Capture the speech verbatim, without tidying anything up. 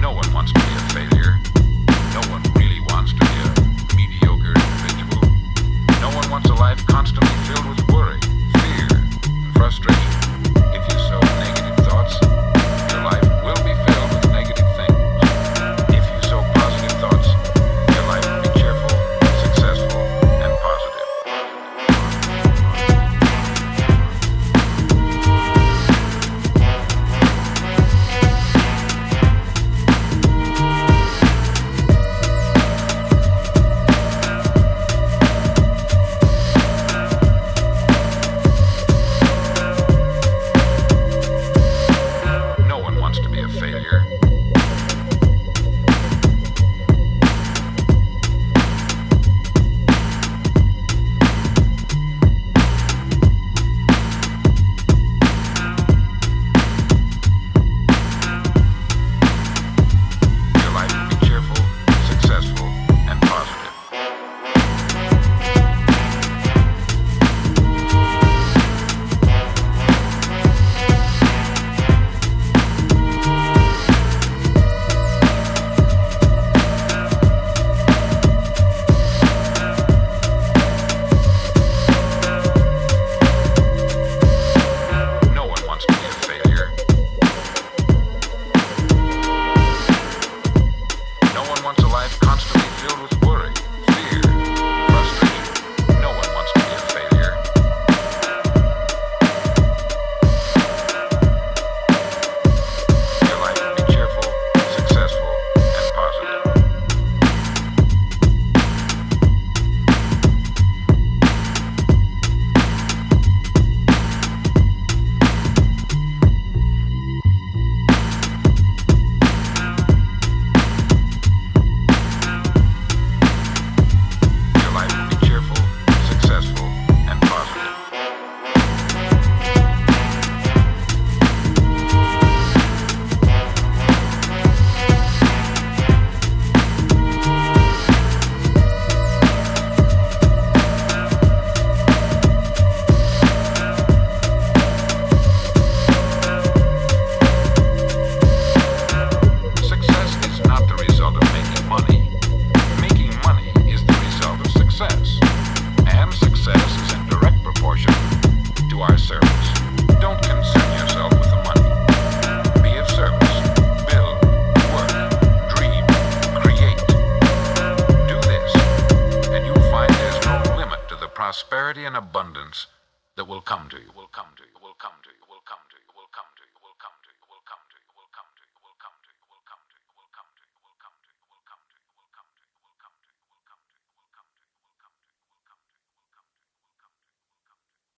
No one wants to be a failure. No one really wants to be a mediocre individual. No one wants a life constantly filled with worry, fear, and frustration. If you sow negative thoughts, your life will be filled with negative things. If you sow positive thoughts, your life will be cheerful, successful, and positive. No one wants to be a failure. Prosperity and abundance that will come to you, will come to you.